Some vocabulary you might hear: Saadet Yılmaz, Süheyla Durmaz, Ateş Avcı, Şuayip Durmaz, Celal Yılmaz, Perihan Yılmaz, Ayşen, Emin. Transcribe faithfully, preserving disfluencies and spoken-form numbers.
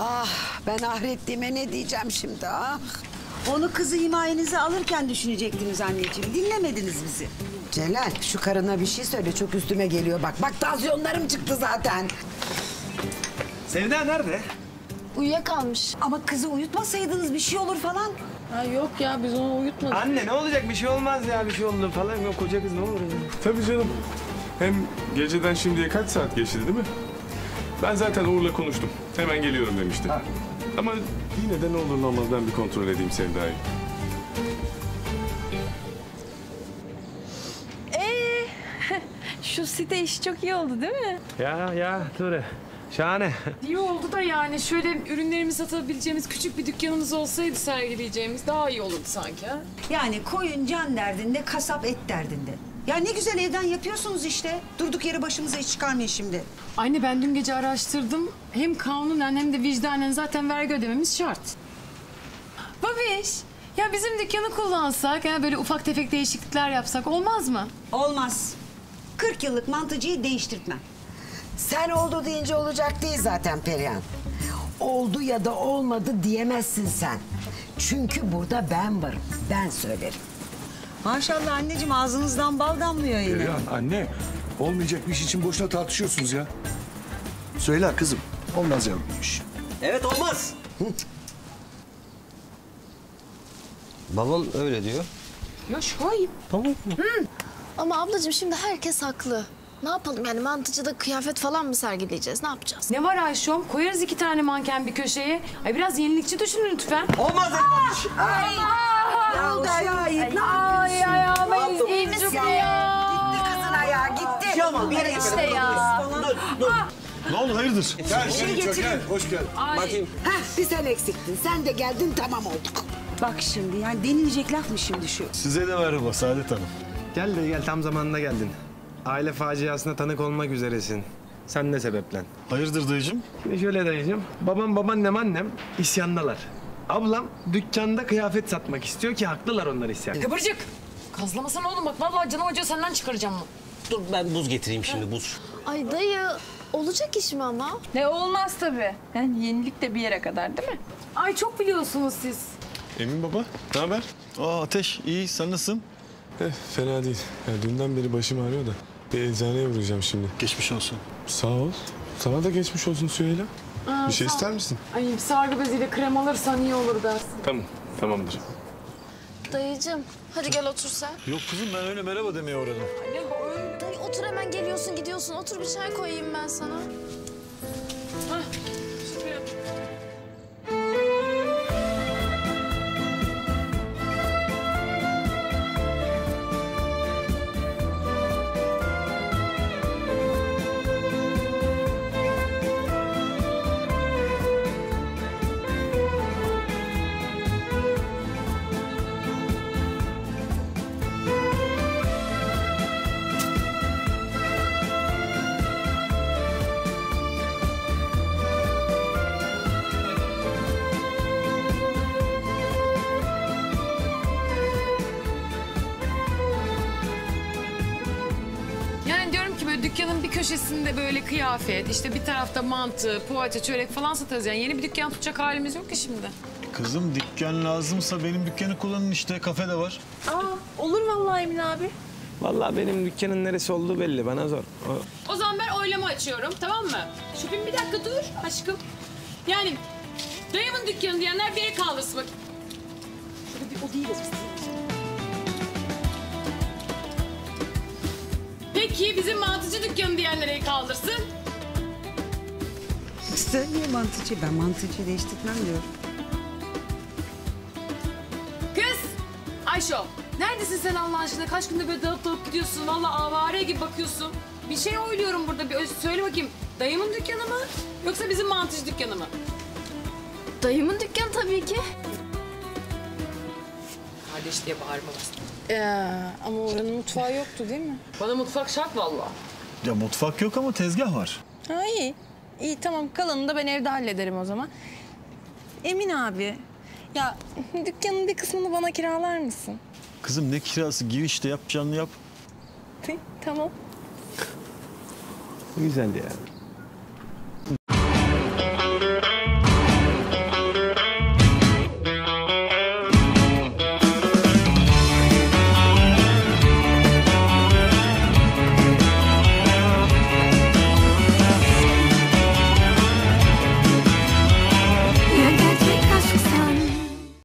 Ah, ben ahrettiğime ne diyeceğim şimdi ah? Onu kızı himayenize alırken düşünecektiniz anneciğim. Dinlemediniz bizi. Celal, şu karına bir şey söyle, çok üstüme geliyor bak. Bak tansiyonlarım çıktı zaten. Sevda nerede? Uyuyakalmış. Ama kızı uyutmasaydınız bir şey olur falan. Ha yok ya, biz onu uyutmadık. Anne ne olacak, bir şey olmaz ya, bir şey oldu falan. Yok, koca kız ne olur ya? Tabii canım. Hem geceden şimdiye kaç saat geçti değil mi? Ben zaten Uğur'la konuştum. Hemen geliyorum demişti. Ha. Ama yine de ne olur ne olmaz ben bir kontrol edeyim Sevda'yı. Ee, şu site işi çok iyi oldu değil mi? Ya ya Ture. Şahane. İyi oldu da yani şöyle ürünlerimizi satabileceğimiz küçük bir dükkanımız olsaydı sergileyeceğimiz daha iyi olurdu sanki. Ha? Yani koyun can derdinde, kasap et derdinde. Ya ne güzel evden yapıyorsunuz işte. Durduk yere başımıza hiç çıkarmayın şimdi. Anne ben dün gece araştırdım. Hem kanunen hem de vicdanen zaten vergi ödememiz şart. Babiş, ya bizim dükkanı kullansak, ya böyle ufak tefek değişiklikler yapsak olmaz mı? Olmaz. kırk yıllık mantıcıyı değiştirtmem. Sen oldu deyince olacak değil zaten Perihan. Oldu ya da olmadı diyemezsin sen. Çünkü burada ben varım, ben söylerim. Maşallah anneciğim, ağzınızdan bal damlıyor yine. Perihan anne, olmayacak bir iş için boşuna tartışıyorsunuz ya. Söyle kızım, olmaz yavrum bu iş. Evet, olmaz. Babam öyle diyor. Ya şuay. Tamam. Hı. Ama ablacığım şimdi herkes haklı. Ne yapalım yani, mantıcıda kıyafet falan mı sergileyeceğiz, ne yapacağız? Ne var Ayşom, koyarız iki tane manken bir köşeye. Ay biraz yenilikçi düşünün lütfen. Olmaz etmemiş. Ay! Ne oldu Ayşom? Ay ayağıma izleyimiz ya. Gitti kızın ayağı, gitti. Yaman, bir işte ya. Dur, dur. Ne oldu, hayırdır? Gel, şimdi çok gel, hoş geldin. Bakayım. Heh, bir sen eksiktin, sen de geldin, tamam olduk. Bak şimdi, yani denilecek laf mı şimdi şu? Size de merhaba Saadet Hanım. Gel de gel, tam zamanında geldin. Aile faciasına tanık olmak üzeresin. Sen ne sebeplen? Hayırdır dayıcığım? Şimdi şöyle dayıcığım, babam, babaannem, annem isyandalar. Ablam dükkanda kıyafet satmak istiyor ki haklılar onlar isyan. Kıpırcık! Kazlamasana oğlum bak, vallahi canım acıyor, senden çıkaracağım bunu. Dur ben buz getireyim şimdi, ha. Buz. Ay dayı, olacak iş mi ama? Ne olmaz tabii. Yani yenilik de bir yere kadar değil mi? Ay çok biliyorsunuz siz. Emin baba, ne haber? Aa Ateş, iyi. Sen nasılsın? Eh, fena değil. Yani dünden beri başım ağrıyor da. Bir eczaneye vuracağım şimdi. Geçmiş olsun. Sağ ol. Sana da geçmiş olsun Süheyla. Aa, bir şey sağ... ister misin? Ay bir sargı beziyle krem alırsan iyi olur dersin. Tamam, tamamdır. Dayıcığım, hadi gel otur sen. Yok kızım, ben öyle merhaba demeye uğradım. Dayı otur, hemen geliyorsun gidiyorsun. Otur, bir çay koyayım ben sana. Hah. Dükkanın bir köşesinde böyle kıyafet, işte bir tarafta mantı, poğaça, çörek falan satarız. Yani yeni bir dükkan tutacak halimiz yok ki şimdi. Kızım dükkan lazımsa benim dükkanı kullanın işte, kafe de var. Aa, olur vallahi Emin abi. Vallahi benim dükkanın neresi olduğu belli, bana zor. O, o zaman ben oylama açıyorum, tamam mı? Şüphin bir dakika dur aşkım. Yani dayımın dükkanı diyenler bir yere kaldırsın bak. Şurada bir o değiliz biz. Peki bizim mantıcı dükkanı diyenlere kaldırsın. Sen niye mantıcı? Ben mantıcıyı değiştirmem diyorum. Kız! Ayşo, neredesin sen Allah aşkına? Kaç günde böyle dalıp dalıp gidiyorsun. Vallahi avare gibi bakıyorsun. Bir şey oyluyorum burada. Bir söyle bakayım. Dayımın dükkanı mı? Yoksa bizim mantıcı dükkanı mı? Dayımın dükkanı tabii ki. Kardeş diye bağırma bastım. Ya, ama oranın mutfağı yoktu değil mi? Bana mutfak şart vallahi. Ya mutfak yok ama tezgah var. Ha iyi. İyi tamam, kalanını da ben evde hallederim o zaman. Emin abi, ya dükkanın bir kısmını bana kiralar mısın? Kızım ne kirası, gir işte, yapacağını yap. Tamam. Güzeldi yani.